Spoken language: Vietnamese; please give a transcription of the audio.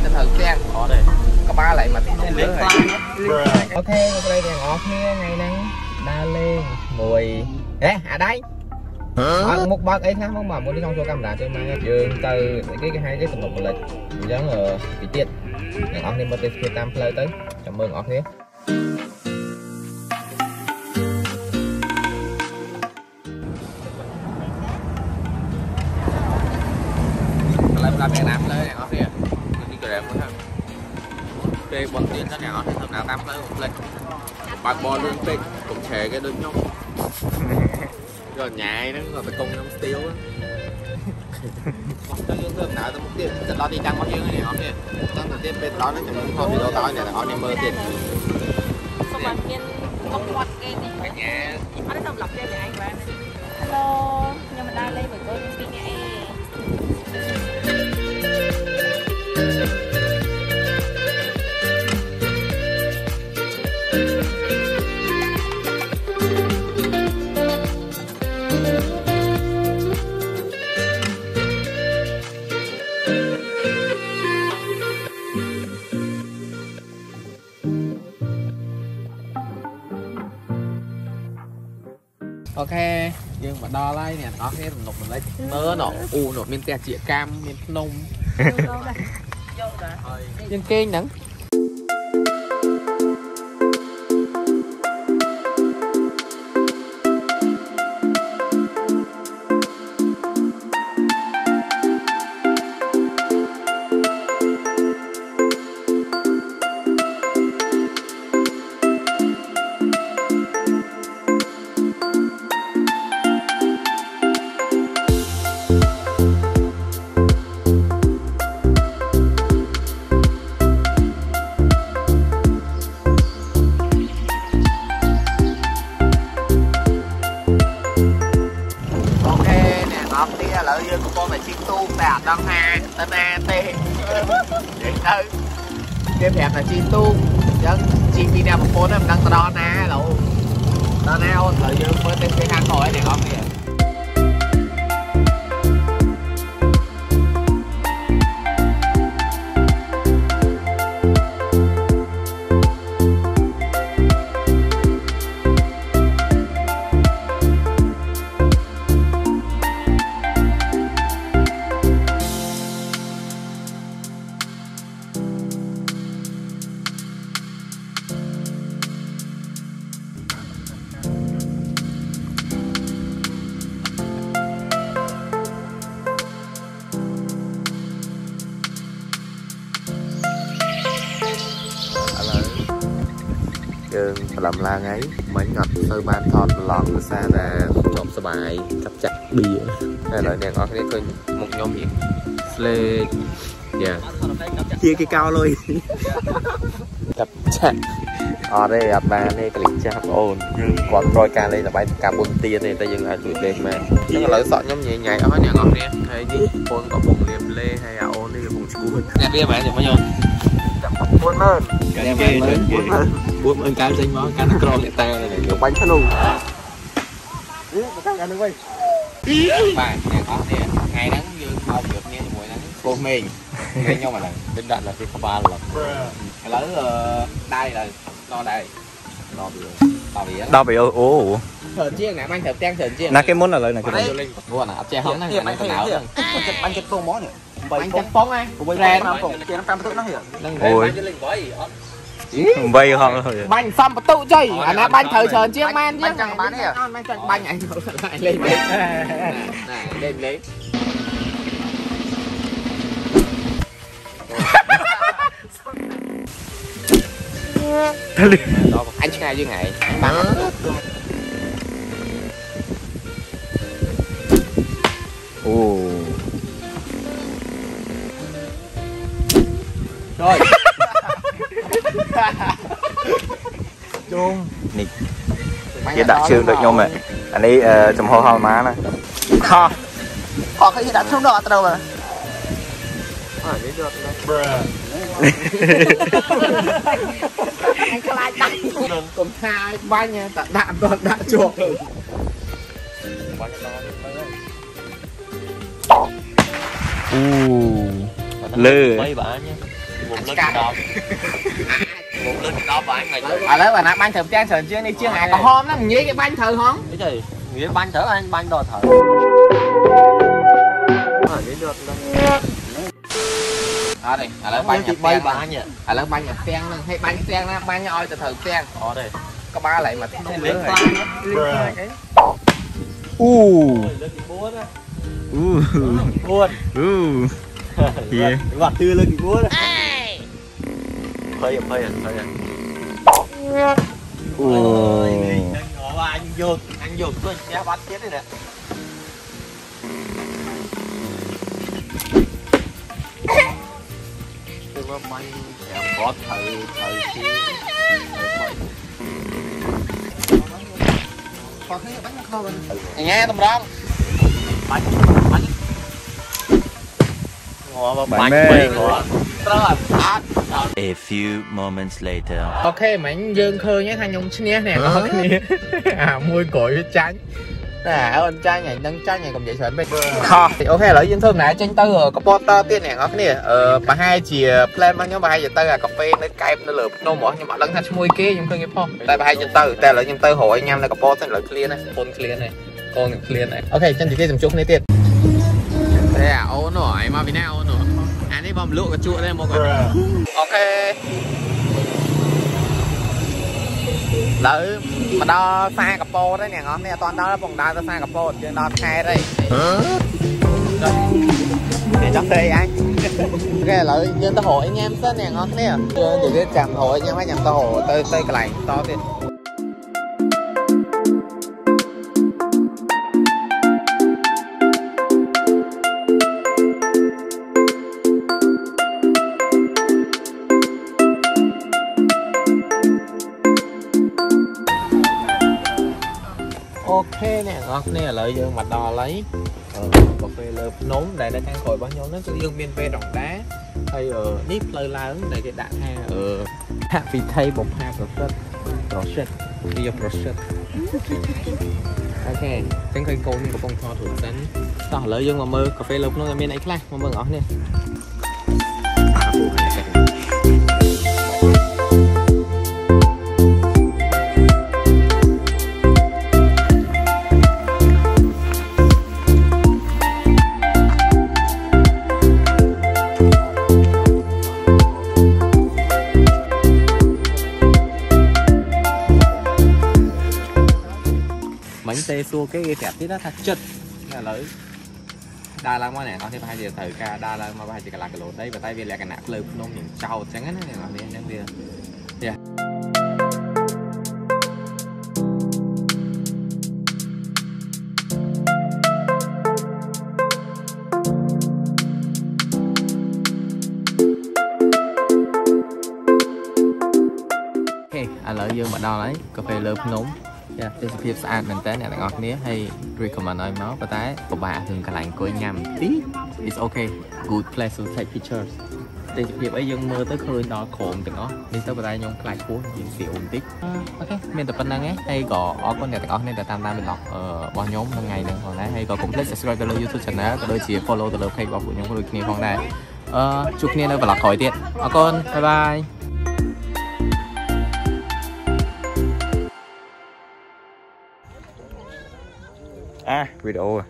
thôi, từ từ xe họ đây có ba lại mà liên quan ok một đây đèn ngọt nghe ngày nắng đa lê mùi đấy à đấy một bát ấy khác không mà muốn đi không cho cam đá cho mai dương từ cái hai cái tầm một lịch giống ở vị tiết đèn ngọt nên một cái việt nam play tới chào mừng ngọt thế. Làm lấy này kia, đi cửa đẹp quá ha. Đây bọn tiền ra nhỏ thì hôm nào tắm tới một lần. Bạn bò luôn tịnh cũng chè cái đơn nhông. Rồi nhảy nó rồi phải công nó tiêu á. Còn cho những thương nào tao một tiền sẽ lo đi trang bao nhiêu này họ kia. Tao tự tiền bên đó nó chẳng không đi đâu tao này là họ đem mơ tiền. Không bạn tiền công quạt cái gì phải nhẹ. Ở đây làm lọc cho mẹ anh bạn. Hello, nhưng mà đang lên với tôi đi nhẹ. Ok, nhưng mà đo lại nè, nó hết nộp mình lấy mớ nó u nộp miên tè chĩa cam, miên nông. Miên kênh nắng. Cái đẹp là chi tu dân chi đi ra một phố em đang đo na lẩu đo na ôn thời dương mới tên cái hang hỏi này không kìa. Làm la ngay mấy ngập sơ ban thọt lọt xa ra ngọt sơ bài cặp chặt bia hay là đèn ngọt cái coi một nhóm gì lê dạ chia cái cao luôn cặp chặt ở đây là ba này cái lịch chặt ồn còn coi ca đây là bài cả buồn tia này ta dừng lại tuổi đẹp mà nhưng mà lỡ sợ nhóm nhảy nhảy ở nhà ngọt nè hay đi con có bụng liềm lê hay là ồn đi bụng cua nè bia mẹ nhiều mấy nhon buồn hơn buồn ơn cá xanh máu cá nó cò lại ta này nhiều bánh thế luôn bạn này có thì ngày nắng dương bao nhiêu nghe mùi nắng cô mình nghe nhau mà là bên đạn là cái ba là lỡ đây là to đây đo bị ố sờn chiên này bánh thèm trang sờn chiên là cái món là lời này cái này buồn à che hóng này bánh nào bánh cái tô món này bánh trắng bóng ấy bánh nó nó hiểu bây họ bánh xong tự chơi à bánh thời sờn chiên man chứ bánh anh lại lên lên lấy anh chứ ngay chứ ngày ô rồi chung nịt cái đặc trưng được nhau mẹ anh ấy trong hô hào má này kho kho cái gì đặc trưng đó từ đâu mà anh lại đặt còn hai ba nha đặt đạn còn đã chuột lơ một lít đó bán này. À lấy bà nãy bánh thử trang sờn chưa đi chưa hả? Còn hôm nó nghĩ cái bánh thử không? Cái gì? Nghĩ bánh thử anh bánh đồ thử. Ở đi được đâu. Đó đây, à lấy bánh nhập bay bà nhỉ. À lấy bánh nhập trang lên hay bánh trang nó bánh ơi từ thử trang. Đó đây. Có ba lại mà nó lấy cái. Vặt tư lên búa đấy. Phơi à. Ôi anh vô tôi sẽ bắt chết đây nè. Tôi mà mày sẽ có thầy chứ. Còn cái bánh nó khô anh nghe tầm rong. Bánh A few moments later. Ok, mảnh dương khơ nhé thằng nhung xin nhé nè. À môi cội với tránh. Nè, ơn trai nhảy nâng trai nhảy cầm dậy chuẩn bị. Kho thì ok lấy dương thương này tranh tư có porter tiết nè ngó cái này. Bà hai chỉ plan mang nhóm bà hai giờ tư là cà phê nó cay nó lượp nô mỏ nhưng mà lấn thằng môi kia nhưng không nghe phong. Tại bà hai giờ tư, tại lấy nhóm tư hỏi anh em là có porter lấy clear này, phone clear này, con clear này. Ok, chân chỉ kia dùng chút này tiết. Đây à, ô nổi mà vì nào ô nổi. Anh ấy bom lụa cái chuột đây một cái. Ok. Lỡ mà đo xa cặp pô đấy nè ngón nè toàn đó vòng đo xa cặp pô chứ đo hai đây. Để chắc đây anh. Ok lỡ dân ta hộ anh em sớt nè ngón nè. Chỉ biết chạm hộ anh em hay chạm ta hộ tới cái lạnh to tiền. Ok nè, ngọt nè, lợi dương mặt đò lấy cà phê lợp nốn, để nó đang cội bao nhiêu nó cứ dương biên phê rộng đá hay nếp lơ la ứng để cái đạn ha vì thay bột ha process video process. Ok, tính khơi côn của bông thò thủ đánh tao lợi dương mà mơ cà phê lợp nó là bên ấy khác mà mơ ngọt nè. Tê xua cái ghê tẹp tí đó thật chất là lưỡi đa lăng quá nè nó thêm hai giờ thử ca đa lăng mà hai chỉ là cái lỗ đây và tay về là cái nạp lợp nông những trâu trắng ấy này làm nên việc yeah. Hey, anh lợi dương mà đo lấy cà phê lợp nóng. Dạ, tôi sẽ phép sẵn mình tới này là ngọt nế hay recommend ơi máu và tới của bà thường cả lạnh của anh em tí. It's okay, good place to take pictures. Tôi sẽ phép ấy dân mơ tới khơi nó khổn từng đó. Nên tới bà tay nhóm lại cuốn diễn xỉu một tí. Ok, mình tập văn năng ấy, hay có ổ con này tặng ổ nên là tạm ra mình lọc bỏ nhóm một ngày nữa. Còn đấy, hay có cũng please subscribe tới YouTube channel, có đôi chỉ follow tới lời khay của nhóm của đôi kia phong này. Chúc nên ơi và lọc khỏi tiện. Ổ con, bye bye. Video